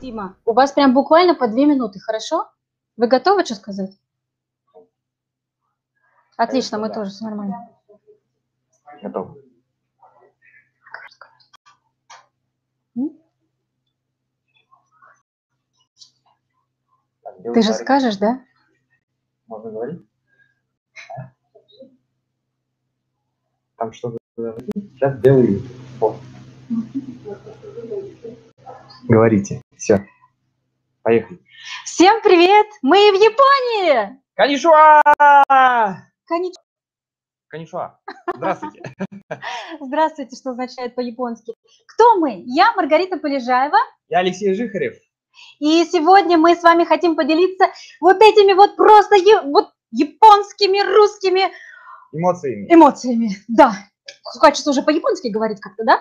Дима, у вас прям буквально по 2 минуты, хорошо? Вы готовы что сказать? Отлично, мы тоже, все нормально. Готов. Ты же скажешь, да? Можно говорить? Там что-то... Сейчас делаю. Говорите. Все. Поехали. Всем привет! Мы в Японии! Конничуа! Конничуа. Здравствуйте. Здравствуйте, что означает по-японски. Кто мы? Я Маргарита Полежаева. Я Алексей Жихарев. И сегодня мы с вами хотим поделиться вот этими вот просто японскими, русскими... Эмоциями. Эмоциями, да. Хочется уже по-японски говорить как-то, да?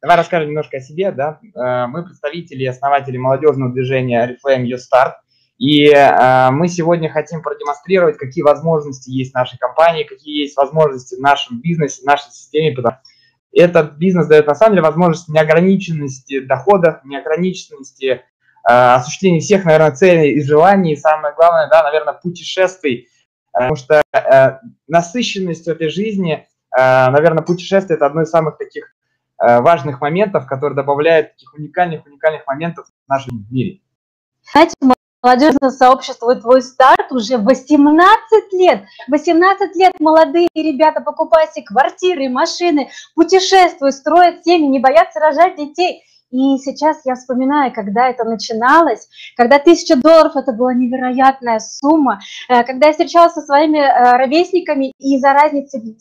Давай расскажем немножко о себе, да. Мы представители и основатели молодежного движения Reflame Your Start. И мы сегодня хотим продемонстрировать, какие возможности есть в нашей компании, какие есть возможности в нашем бизнесе, в нашей системе. Этот бизнес дает, на самом деле, возможность неограниченности доходов, неограниченности осуществления всех, наверное, целей и желаний. И самое главное, да, наверное, путешествий. Потому что насыщенность в этой жизни, наверное, путешествие – это одно из самых таких важных моментов, которые добавляют таких уникальных моментов в нашем мире. Знаете, молодежное сообщество «Твой старт» уже 18 лет. 18 лет молодые ребята покупают себе квартиры, машины, путешествуют, строят семьи, не боятся рожать детей. И сейчас я вспоминаю, когда это начиналось, когда $1000 – это была невероятная сумма, когда я встречалась со своими ровесниками, и за разницу в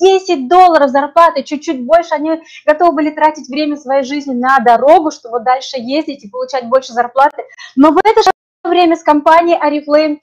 $10 зарплаты, чуть-чуть больше, они готовы были тратить время своей жизни на дорогу, чтобы дальше ездить и получать больше зарплаты. Но в это же время с компанией Oriflame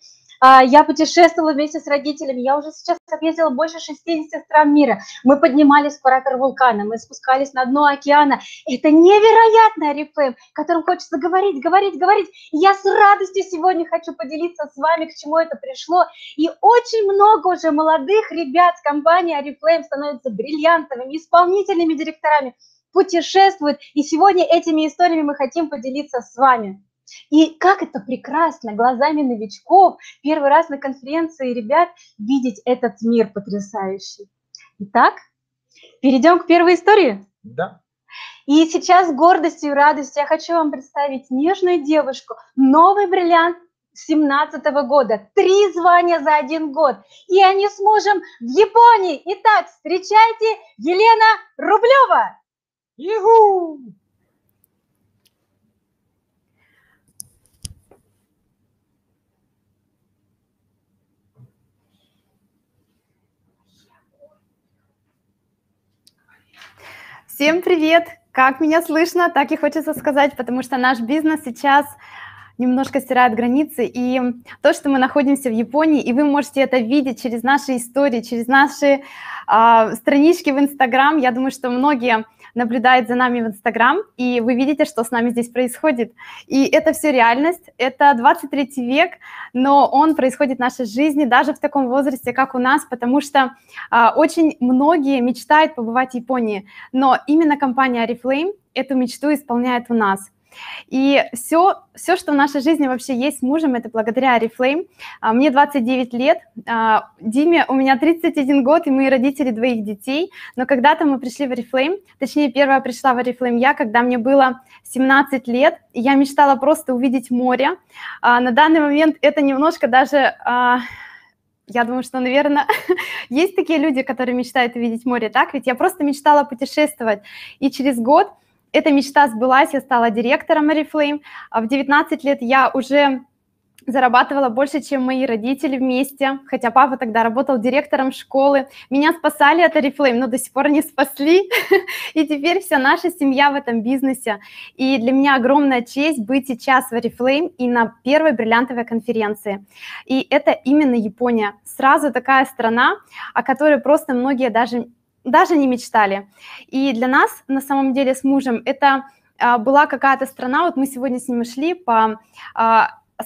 я путешествовала вместе с родителями, я уже сейчас объездила больше 60 стран мира. Мы поднимались в кратер вулкана, мы спускались на дно океана. Это невероятный Reflame, о котором хочется говорить, говорить, говорить. И я с радостью сегодня хочу поделиться с вами, к чему это пришло. И очень много уже молодых ребят с компании Reflame становятся бриллиантовыми, исполнительными директорами, путешествуют. И сегодня этими историями мы хотим поделиться с вами. И как это прекрасно глазами новичков, первый раз на конференции ребят, видеть этот мир потрясающий. Итак, перейдем к первой истории. Да. И сейчас с гордостью и радостью я хочу вам представить нежную девушку, новый бриллиант 2017 года, 3 звания за 1 год. И они с мужем в Японии. Итак, встречайте, Елена Рублева. Юху! Всем привет! Как меня слышно, так и хочется сказать, потому что наш бизнес сейчас немножко стирает границы. И то, что мы находимся в Японии, и вы можете это видеть через наши истории, через наши странички в Инстаграм. Я думаю, что многие наблюдают за нами в Инстаграм, и вы видите, что с нами здесь происходит. И это все реальность, это 23 век, но он происходит в нашей жизни, даже в таком возрасте, как у нас, потому что очень многие мечтают побывать в Японии, но именно компания Oriflame эту мечту исполняет у нас. И все, что в нашей жизни вообще есть с мужем, это благодаря Oriflame. Мне 29 лет, Диме у меня 31 год, и мы родители 2 детей. Но когда-то мы пришли в Oriflame, точнее, первая пришла в Oriflame я, когда мне было 17 лет. И я мечтала просто увидеть море. На данный момент это немножко даже... Я думаю, что, наверное, есть такие люди, которые мечтают увидеть море, так? Ведь я просто мечтала путешествовать. И через год... Эта мечта сбылась, я стала директором Oriflame. В 19 лет я уже зарабатывала больше, чем мои родители вместе, хотя папа тогда работал директором школы. Меня спасали от Oriflame, но до сих пор не спасли. И теперь вся наша семья в этом бизнесе. И для меня огромная честь быть сейчас в Oriflame и на первой бриллиантовой конференции. И это именно Япония. Сразу такая страна, о которой просто многие даже не мечтали. И для нас, на самом деле, с мужем, это была какая-то страна, вот мы сегодня с ним шли по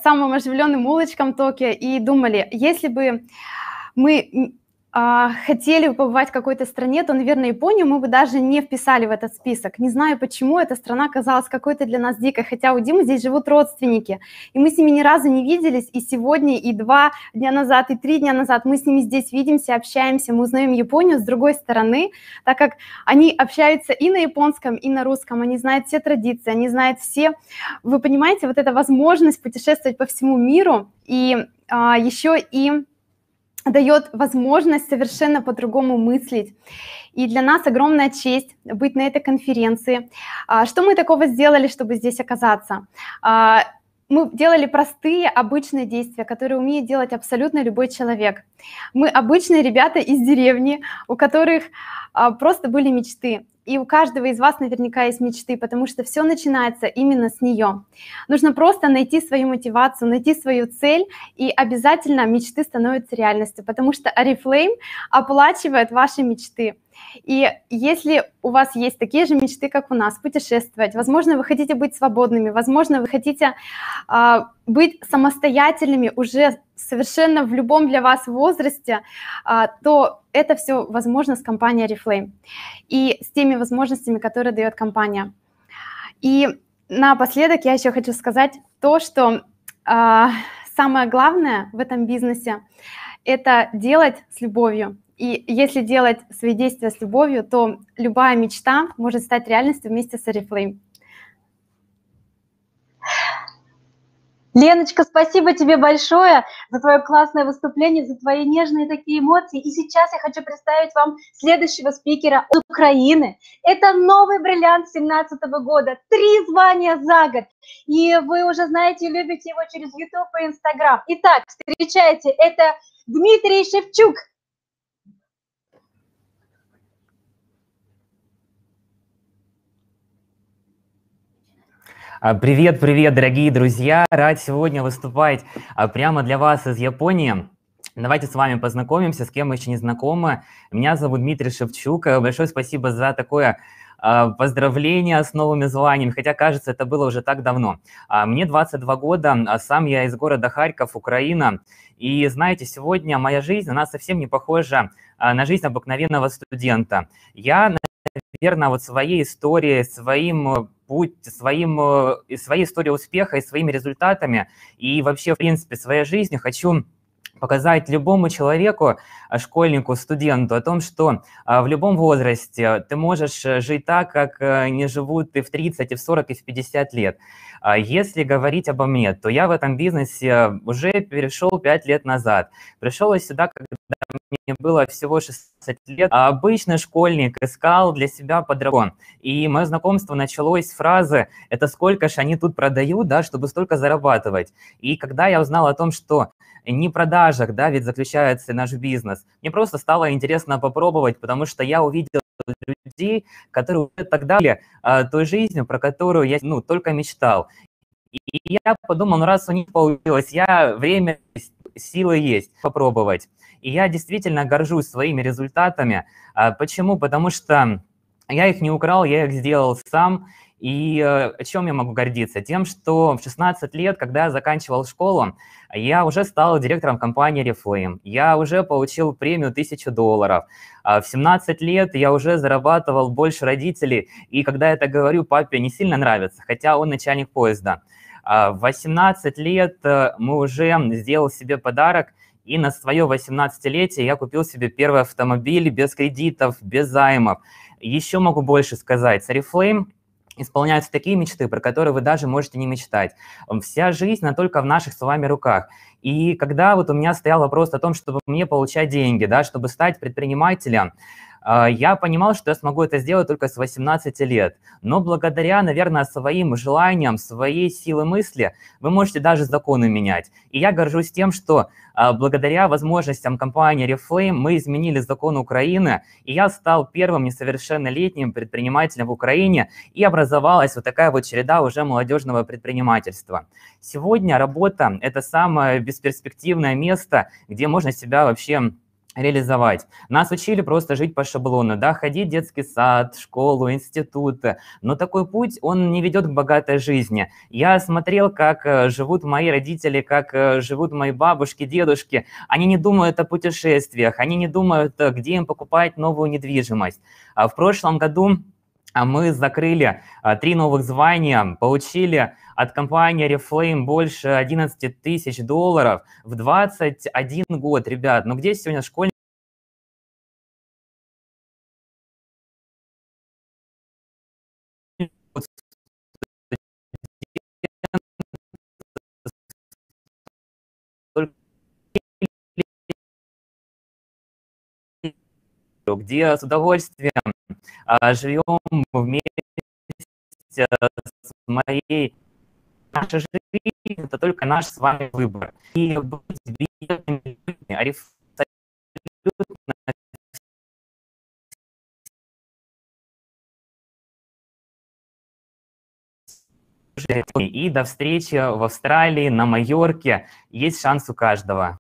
самым оживленным улочкам Токио и думали, если бы мы хотели бы побывать в какой-то стране, то, наверное, Японию мы бы даже не вписали в этот список. Не знаю, почему эта страна казалась какой-то для нас дикой, хотя у Димы здесь живут родственники, и мы с ними ни разу не виделись, и сегодня, и 2 дня назад, и 3 дня назад мы с ними здесь видимся, общаемся, мы узнаем Японию с другой стороны, так как они общаются и на японском, и на русском, они знают все традиции, они знают все, вы понимаете, вот эта возможность путешествовать по всему миру, и еще и дает возможность совершенно по-другому мыслить. И для нас огромная честь быть на этой конференции. Что мы такого сделали, чтобы здесь оказаться? Мы делали простые, обычные действия, которые умеет делать абсолютно любой человек. Мы обычные ребята из деревни, у которых просто были мечты. И у каждого из вас наверняка есть мечты, потому что все начинается именно с нее. Нужно просто найти свою мотивацию, найти свою цель, и обязательно мечты становятся реальностью, потому что Oriflame оплачивает ваши мечты. И если у вас есть такие же мечты, как у нас, путешествовать, возможно, вы хотите быть свободными, возможно, вы хотите быть самостоятельными уже совершенно в любом для вас возрасте, то это все возможно с компанией Oriflame и с теми возможностями, которые дает компания. И напоследок я еще хочу сказать то, что самое главное в этом бизнесе – это делать с любовью. И если делать свои действия с любовью, то любая мечта может стать реальностью вместе с Oriflame. Леночка, спасибо тебе большое за твое классное выступление, за твои нежные такие эмоции. И сейчас я хочу представить вам следующего спикера от Украины. Это новый бриллиант 2017 года, 3 звания за год. И вы уже знаете и любите его через YouTube и Instagram. Итак, встречайте, это Дмитрий Шевчук. Привет, дорогие друзья! Рад сегодня выступать прямо для вас из Японии. Давайте с вами познакомимся, с кем мы еще не знакомы. Меня зовут Дмитрий Шевчук. Большое спасибо за такое поздравление с новыми званиями, хотя, кажется, это было уже так давно. Мне 22 года, сам я из города Харьков, Украина. И знаете, сегодня моя жизнь, она совсем не похожа на жизнь обыкновенного студента. Я, наверное, вот своей историей, своим своей историей успеха и своими результатами, и вообще, в принципе, своей жизнью хочу показать любому человеку, школьнику, студенту о том, что в любом возрасте ты можешь жить так, как не живут и в 30, и в 40, и в 50 лет. Если говорить обо мне, то я в этом бизнесе уже перешел 5 лет назад. Пришел я сюда, когда мне было всего 16 лет. А обычный школьник искал для себя подработку. И мое знакомство началось с фразы «это сколько же они тут продают, да, чтобы столько зарабатывать». И когда я узнал о том, что не в продажах, да, ведь заключается наш бизнес, мне просто стало интересно попробовать, потому что я увидел людей, которые уже тогда были той жизнью, про которую я только мечтал. И я подумал, раз у них получилось, время, силы есть, попробовать. И я действительно горжусь своими результатами. Почему? Потому что я их не украл, я их сделал сам. И о чем я могу гордиться? Тем, что в 16 лет, когда я заканчивал школу, я уже стал директором компании Reflame. Я уже получил премию $1000. В 17 лет я уже зарабатывал больше родителей. И когда я это говорю, папе не сильно нравится, хотя он начальник поезда. В 18 лет мы уже сделал себе подарок. И на свое 18-летие я купил себе первый автомобиль без кредитов, без займов. Еще могу больше сказать. С Oriflame исполняются такие мечты, про которые вы даже можете не мечтать. Вся жизнь, она только в наших с вами руках. И когда вот у меня стоял вопрос о том, чтобы мне получать деньги, да, чтобы стать предпринимателем, я понимал, что я смогу это сделать только с 18 лет. Но благодаря, наверное, своим желаниям, своей силе мысли, вы можете даже законы менять. И я горжусь тем, что благодаря возможностям компании Oriflame мы изменили закон Украины, и я стал первым несовершеннолетним предпринимателем в Украине, и образовалась вот такая вот череда уже молодежного предпринимательства. Сегодня работа – это самое бесперспективное место, где можно себя вообще реализовать. Нас учили просто жить по шаблону, да, ходить в детский сад, школу, институт, но такой путь, он не ведет к богатой жизни. Я смотрел, как живут мои родители, как живут мои бабушки, дедушки. Они не думают о путешествиях, они не думают, где им покупать новую недвижимость. В прошлом году мы закрыли 3 новых звания, получили от компании Reflame больше 11 тысяч долларов в 21 год. Ребят, ну где сегодня школьник? Где с удовольствием живем вместе с моей... Наша жизнь – это только наш с вами выбор. И быть бедными людьми, абсолютно все. И до встречи в Австралии, на Майорке. Есть шанс у каждого.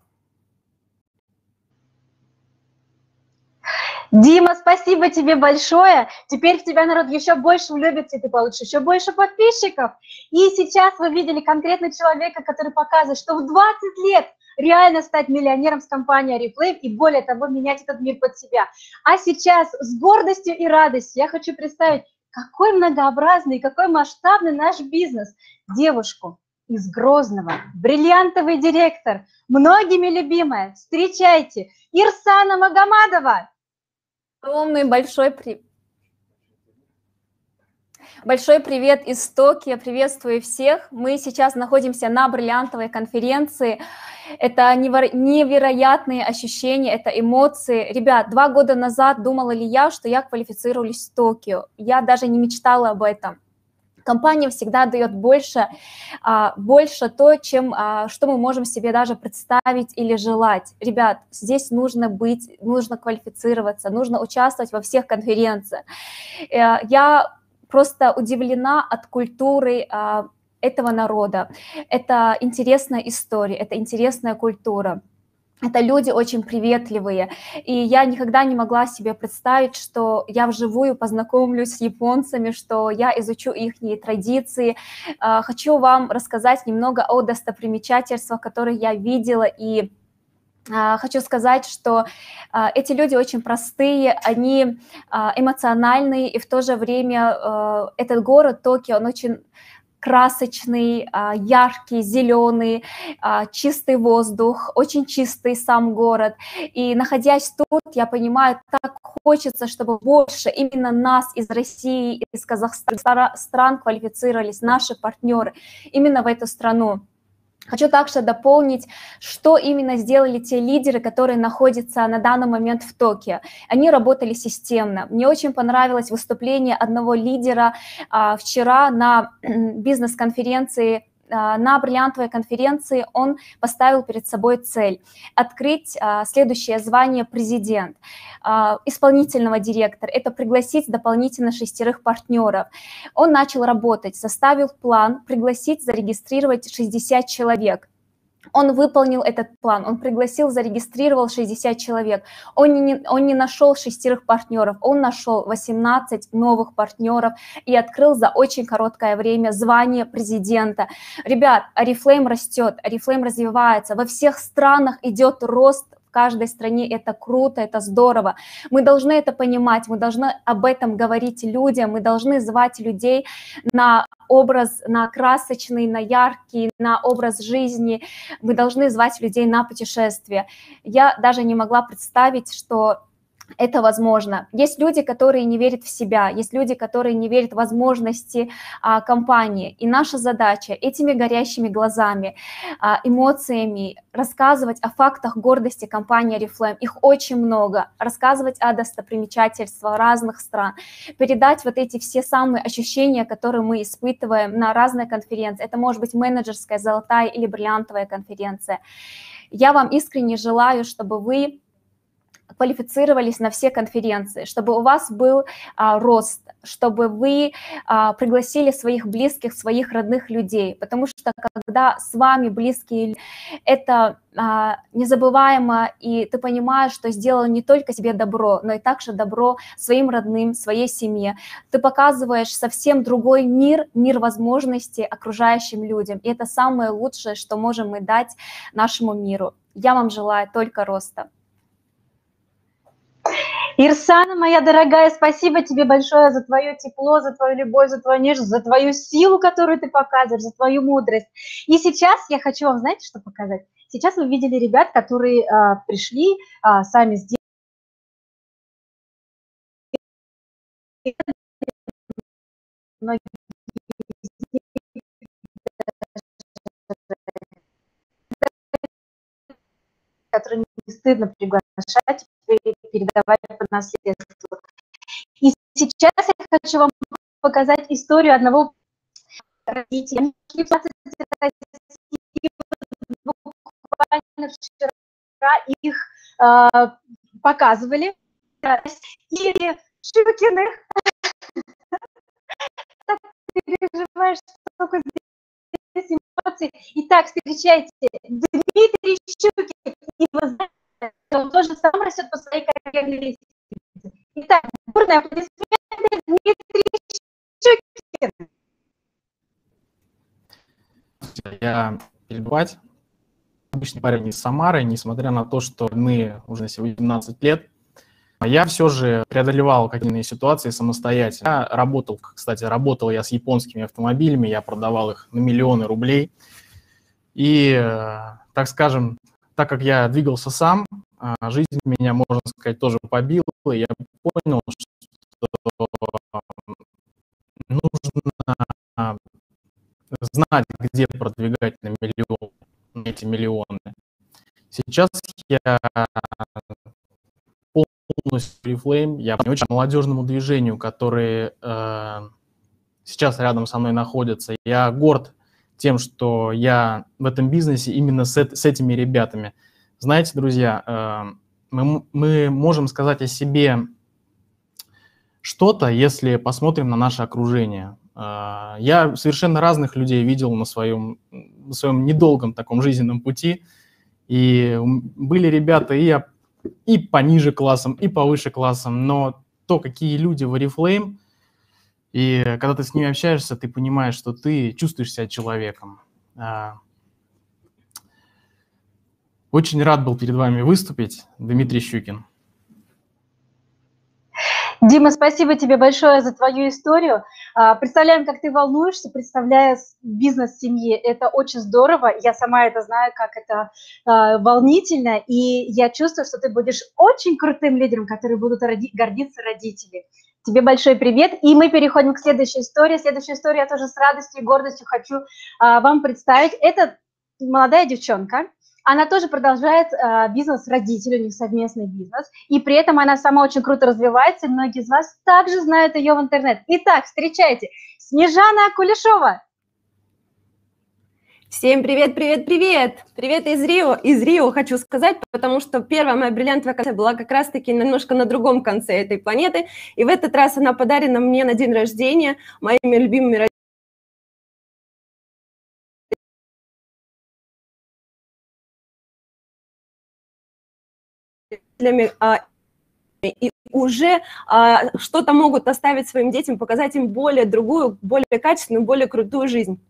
Дима, спасибо тебе большое. Теперь в тебя народ еще больше влюбится, и ты получишь еще больше подписчиков. И сейчас вы видели конкретно человека, который показывает, что в 20 лет реально стать миллионером с компанией Oriflame и, более того, менять этот мир под себя. А сейчас с гордостью и радостью я хочу представить, какой многообразный, какой масштабный наш бизнес. Девушку из Грозного, бриллиантовый директор, многими любимая, встречайте, Ирсана Магомадова. Огромный большой привет из Токио, приветствую всех. Мы сейчас находимся на бриллиантовой конференции. Это невероятные ощущения, это эмоции. Ребят, 2 года назад думала ли я, что я квалифицируюсь в Токио? Я даже не мечтала об этом. Компания всегда дает больше то, чем, что мы можем себе даже представить или желать. Ребят, здесь нужно квалифицироваться, нужно участвовать во всех конференциях. Я просто удивлена от культуры этого народа. Это интересная история, это интересная культура. Это люди очень приветливые, и я никогда не могла себе представить, что я вживую познакомлюсь с японцами, что я изучу их традиции. Хочу вам рассказать немного о достопримечательствах, которые я видела, и хочу сказать, что эти люди очень простые, они эмоциональные, и в то же время этот город Токио, он очень... красочный, яркий, зеленый, чистый воздух, очень чистый сам город. И находясь тут, я понимаю, так хочется, чтобы больше именно нас из России, из Казахстана стран квалифицировались, наши партнеры именно в эту страну. Хочу также дополнить, что именно сделали те лидеры, которые находятся на данный момент в Токио. Они работали системно. Мне очень понравилось выступление одного лидера вчера на бизнес-конференции, на бриллиантовой конференции. Он поставил перед собой цель – открыть следующее звание президент, исполнительного директора. Это пригласить дополнительно 6 партнеров. Он начал работать, составил план, пригласить, зарегистрировать 60 человек. Он выполнил этот план, он пригласил, зарегистрировал 60 человек. Он не нашел 6 партнеров, он нашел 18 новых партнеров и открыл за очень короткое время звание президента. Ребят, Oriflame растет, Oriflame развивается, во всех странах идет рост. В каждой стране это круто, это здорово. Мы должны это понимать, мы должны об этом говорить людям, мы должны звать людей на образ, на красочный, на яркий, на образ жизни. Мы должны звать людей на путешествия. Я даже не могла представить, что... это возможно. Есть люди, которые не верят в себя, есть люди, которые не верят в возможности компании. И наша задача этими горящими глазами, эмоциями рассказывать о фактах гордости компании Oriflame. Их очень много. Рассказывать о достопримечательствах разных стран. Передать вот эти все самые ощущения, которые мы испытываем на разные конференции. Это может быть менеджерская, золотая или бриллиантовая конференция. Я вам искренне желаю, чтобы вы квалифицировались на все конференции, чтобы у вас был рост, чтобы вы пригласили своих близких, своих родных людей, потому что когда с вами близкие, это незабываемо, и ты понимаешь, что сделал не только себе добро, но и также добро своим родным, своей семье. Ты показываешь совсем другой мир, мир возможностей окружающим людям, и это самое лучшее, что можем мы дать нашему миру. Я вам желаю только роста. Ирсана, моя дорогая, спасибо тебе большое за твое тепло, за твою любовь, за твою нежность, за твою силу, которую ты показываешь, за твою мудрость. И сейчас я хочу вам, знаете, что показать? Сейчас вы видели ребят, которые пришли, сами сделали. Многие из них которые не стыдно приглашать, передавать по наследству. И сейчас я хочу вам показать историю одного родителя. Буквально вчера их показывали. И Щукиных. Так переживаешь, сколько здесь эмоций. Итак, встречайте, Дмитрий Щукин. И вы знаете, он тоже сам растет по своей карьерной лестнице. Итак, бурные аплодисменты, Дмитрий Щукин. Я перебывать. Обычный парень из Самары, несмотря на то, что мы уже на сегодня 17 лет, я все же преодолевал какие-то ситуации самостоятельно. Я работал, кстати, работал я с японскими автомобилями, я продавал их на миллионы рублей. И, так скажем, так как я двигался сам, жизнь меня, можно сказать, тоже побила. И я понял, что нужно знать, где продвигать на миллион. Эти миллионы. Сейчас я полностью Reflame, я очень молодежному движению, которые сейчас рядом со мной находятся. Я горд тем, что я в этом бизнесе именно с этими ребятами. Знаете, друзья, мы можем сказать о себе что-то, если посмотрим на наше окружение. Я совершенно разных людей видел на своем недолгом таком жизненном пути. И были ребята и пониже классом, и повыше классом, но то, какие люди в Oriflame, и когда ты с ними общаешься, ты понимаешь, что ты чувствуешь себя человеком. Очень рад был перед вами выступить, Дмитрий Щукин. Дима, спасибо тебе большое за твою историю. Представляем, как ты волнуешься, представляя бизнес семьи. Это очень здорово. Я сама это знаю, как это волнительно. И я чувствую, что ты будешь очень крутым лидером, которым будут гордиться родители. Тебе большой привет. И мы переходим к следующей истории. Следующую историю я тоже с радостью и гордостью хочу вам представить. Это молодая девчонка. Она тоже продолжает бизнес родителей, у них совместный бизнес. И при этом она сама очень круто развивается, и многие из вас также знают ее в интернет. Итак, встречайте, Снежана Кулешова. Всем привет-привет-привет! Привет из Рио. Из Рио хочу сказать, потому что первая моя бриллиантовая коллекция была как раз-таки немножко на другом конце этой планеты. И в этот раз она подарена мне на день рождения моими любимыми родителями. И уже что-то могут оставить своим детям, показать им более другую, более качественную, более крутую жизнь.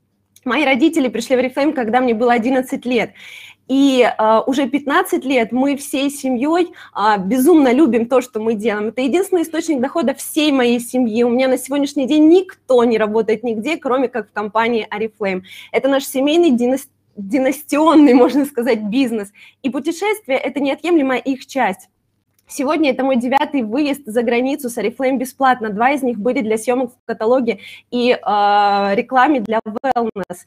Мои родители пришли в Oriflame, когда мне было 11 лет. И уже 15 лет мы всей семьей безумно любим то, что мы делаем. Это единственный источник дохода всей моей семьи. У меня на сегодняшний день никто не работает нигде, кроме как в компании Oriflame. Это наш семейный династийный, можно сказать, бизнес. И путешествия – это неотъемлемая их часть. Сегодня это мой 9-й выезд за границу с Oriflame бесплатно. 2 из них были для съемок в каталоге и рекламе для wellness.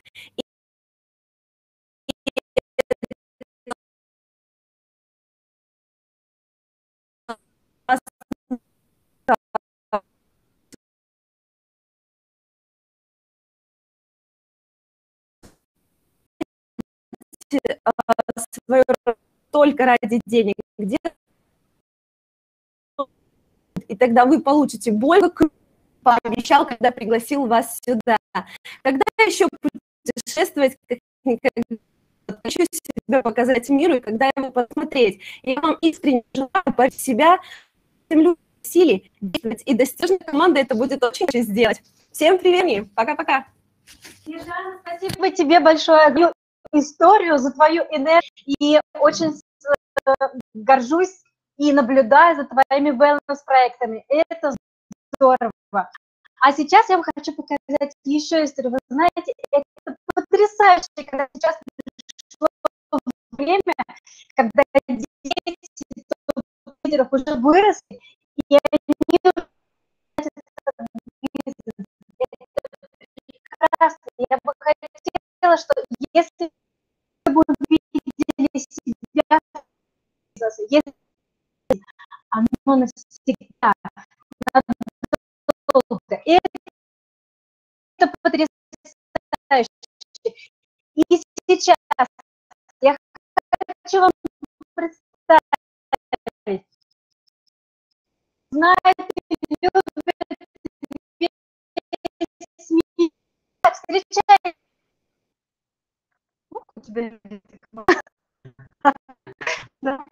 Свою только ради денег, где и тогда вы получите боль, как пообещал, когда пригласил вас сюда. Тогда еще путешествовать как никогда. Хочу себя показать миру, и когда его посмотреть. Я вам искренне желаю под себя, землю, силы, действовать. И достижная команда это будет очень сделать. Всем привет, пока-пока. Снежана, спасибо тебе большое за историю, за твою энергию. И очень горжусь и наблюдаю за твоими wellness-проектами. Это здорово. А сейчас я вам хочу показать еще историю. Вы знаете, это потрясающе, когда сейчас пришло время, когда дети лидеров уже выросли, и они прекрасно. Я бы хотела, что если вы увидели себя, если оно навсегда, надолго. Это потрясающе. И сейчас я хочу вам представить. Знаете, любит весь мир. Встречайте. У тебя любит. Да.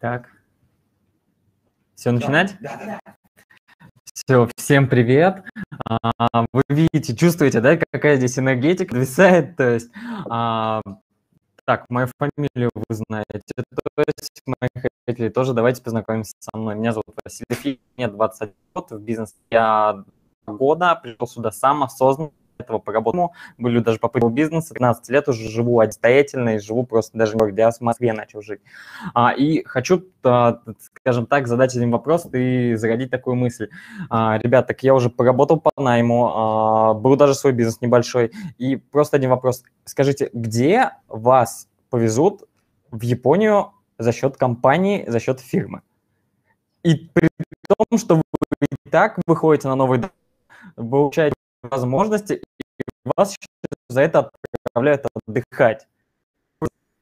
Так, все, начинать? Да. Все, всем привет. Вы видите, чувствуете, да, какая здесь энергетика висает, то есть, так, мою фамилию вы знаете, то есть, мои хотели тоже, давайте познакомимся со мной. Меня зовут Василий, мне 21 год, в бизнес я 2 года, пришел сюда сам, осознанно. Этого поработал, были даже попытки бизнеса, 15 лет уже живу отстоятельно и живу просто даже в городе, я в Москве начал жить. И хочу, скажем так, задать один вопрос и зародить такую мысль. Ребят, так я уже поработал по найму, был даже свой бизнес небольшой, и просто один вопрос. Скажите, где вас повезут в Японию за счет компании, за счет фирмы? И при том, что вы и так выходите на новый дом, получаете возможности, и вас за это отправляют отдыхать.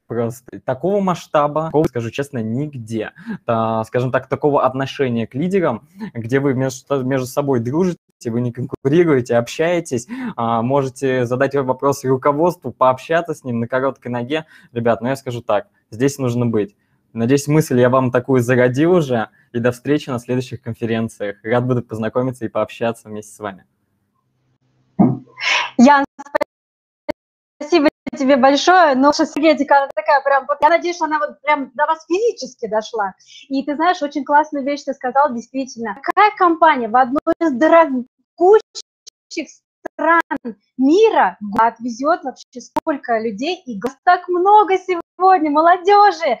Просто такого масштаба, такого, скажу честно, нигде. Скажем так, такого отношения к лидерам, где вы между собой дружите, вы не конкурируете, общаетесь, можете задать вопрос руководству, пообщаться с ним на короткой ноге. Ребят, ну я скажу так, здесь нужно быть. Надеюсь, мысль я вам такую зародил уже, и до встречи на следующих конференциях. Рад буду познакомиться и пообщаться вместе с вами. Ян, спасибо тебе большое, но сейчас энергетика такая прям, я надеюсь, что она вот прям до вас физически дошла. И ты знаешь, очень классную вещь ты сказал, действительно. Какая компания в одной из дорогущих стран мира отвезет вообще столько людей, и так много сегодня, молодежи,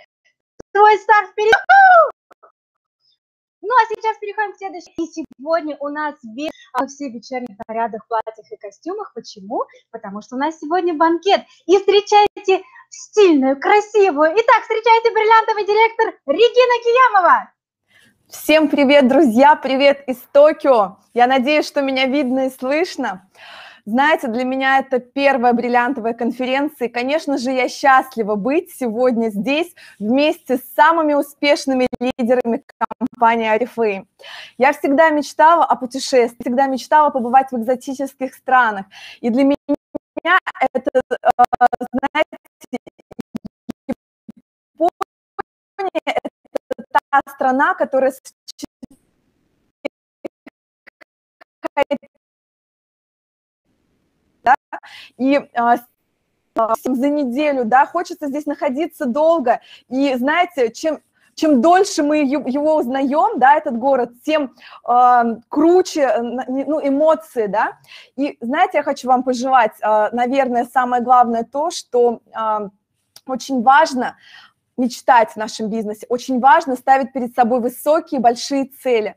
твой старт вперед! Ну, а сейчас переходим к следующему. И сегодня у нас все в вечерних нарядах, платьях и костюмах. Почему? Потому что у нас сегодня банкет. И встречайте стильную, красивую. Итак, встречайте бриллиантовый директор Регина Киямова. Всем привет, друзья! Привет из Токио! Я надеюсь, что меня видно и слышно. Знаете, для меня это первая бриллиантовая конференция. И, конечно же, я счастлива быть сегодня здесь вместе с самыми успешными лидерами компании Oriflame. Я всегда мечтала о путешествиях, всегда мечтала побывать в экзотических странах. И для меня это, знаете, Япония – это та страна, которая за неделю, да, хочется здесь находиться долго. И знаете, чем дольше мы его узнаем, да, этот город, тем круче эмоции, да. И знаете, я хочу вам пожелать, наверное, самое главное то, что очень важно мечтать в нашем бизнесе, очень важно ставить перед собой высокие, большие цели.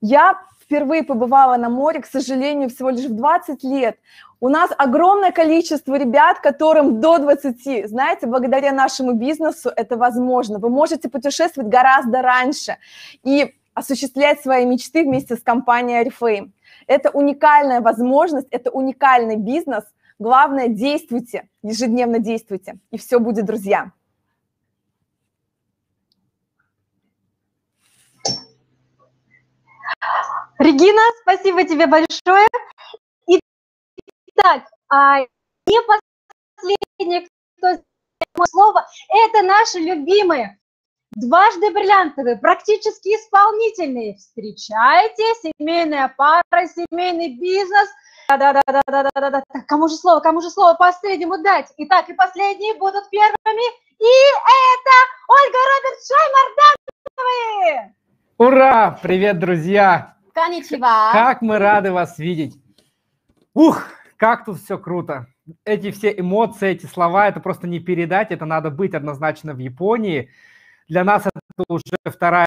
Я впервые побывала на море, к сожалению, всего лишь в 20 лет. У нас огромное количество ребят, которым до 20, знаете, благодаря нашему бизнесу это возможно. Вы можете путешествовать гораздо раньше и осуществлять свои мечты вместе с компанией Oriflame. Это уникальная возможность, это уникальный бизнес. Главное, действуйте, ежедневно действуйте, и все будет, друзья. Регина, спасибо тебе большое. Итак, и последнее, кто сделал слово, это наши любимые, дважды бриллиантовые, практически исполнительные. Встречайте, семейная пара, семейный бизнес. Да-да-да-да-да-да-да. Кому же слово последнему дать? Итак, и последние будут первыми. И это Ольга Роберт-Шаймарданова. Ура! Привет, друзья! Конечева. Как мы рады вас видеть. Ух, как тут все круто. Эти все эмоции, эти слова, это просто не передать, это надо быть однозначно в Японии. Для нас это уже вторая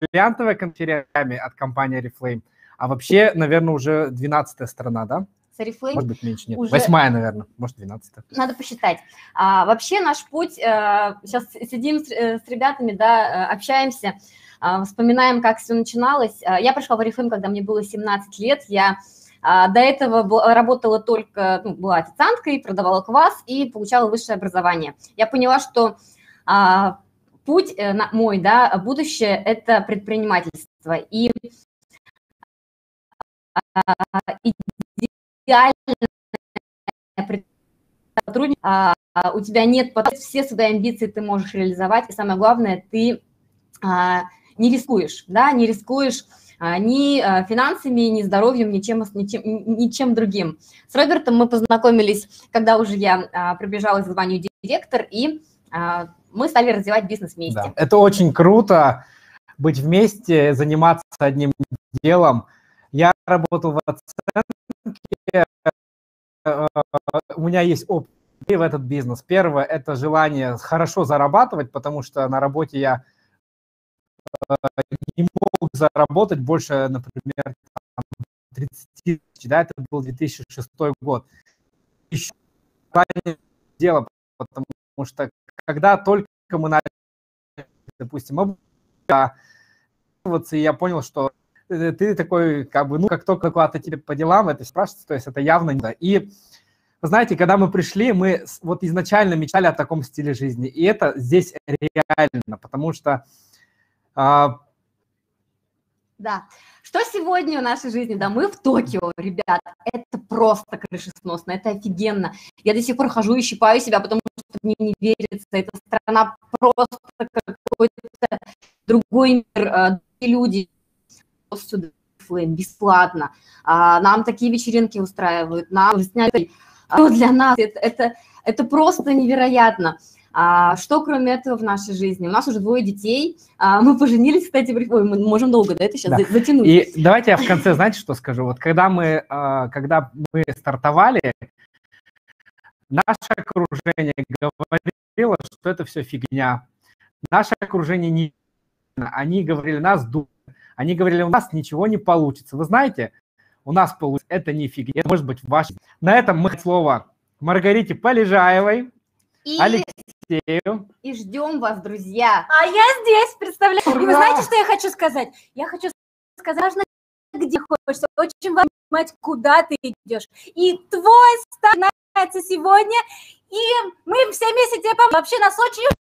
бриллиантовая конференция от компании Oriflame. А вообще, наверное, уже 12-я страна, да? С Oriflame может быть, меньше, нет. Уже... 8-я, наверное, может, 12-я. Надо посчитать. Вообще наш путь, сейчас сидим с ребятами, да, общаемся, вспоминаем, как все начиналось. Я пришла в Oriflame, когда мне было 17 лет. Я до этого работала только, была официанткой, продавала квас и получала высшее образование. Я поняла, что путь мой, да, будущее – это предпринимательство. И идеальное сотрудничество. У тебя нет потока, все свои амбиции ты можешь реализовать. И самое главное, ты не рискуешь, да, не рискуешь ни финансами, ни здоровьем, ничем другим. С Робертом мы познакомились, когда уже я приближалась к званию директор, и мы стали развивать бизнес вместе. Да, это очень круто, быть вместе, заниматься одним делом. Я работал в оценке, у меня есть опыт в этот бизнес. Первое – это желание хорошо зарабатывать, потому что на работе я не мог заработать больше, например, 30 тысяч, да, это был 2006 год. Еще дело, потому что когда только мы начали, допустим, обучаться, и я понял, что ты такой, как бы, ну, как только куда-то тебе по делам, это спрашивается, то есть это явно не да. И, знаете, когда мы пришли, мы вот изначально мечтали о таком стиле жизни, и это здесь реально, потому что да. Что сегодня в нашей жизни? Да, мы в Токио, ребят. Это просто крышесносно, это офигенно. Я до сих пор хожу и щипаю себя, потому что мне не верится. Эта страна просто какой-то другой мир. Люди сюда бесплатно. Нам такие вечеринки устраивают. Нам сняли. Для нас это просто невероятно. Что кроме этого в нашей жизни? У нас уже 2 детей, мы поженились, кстати, мы можем долго, да, это сейчас да. Затянуть. И давайте я в конце, знаете, что скажу? Вот когда мы стартовали, наше окружение говорило, что это все фигня. Наше окружение не... Они говорили, нас дурят, Они говорили, у нас ничего не получится. Вы знаете, у нас получится. Это не фигня, это может быть ваше. На этом мы слово Маргарите Полежаевой, Алексею. И ждем вас, друзья. А я здесь, представляете. Ура! И вы знаете, что я хочу сказать? Я хочу сказать, где хочется. Очень важно понимать, куда ты идешь. И твой старт начинается сегодня. И мы все вместе тебе поможем. Вообще нас очень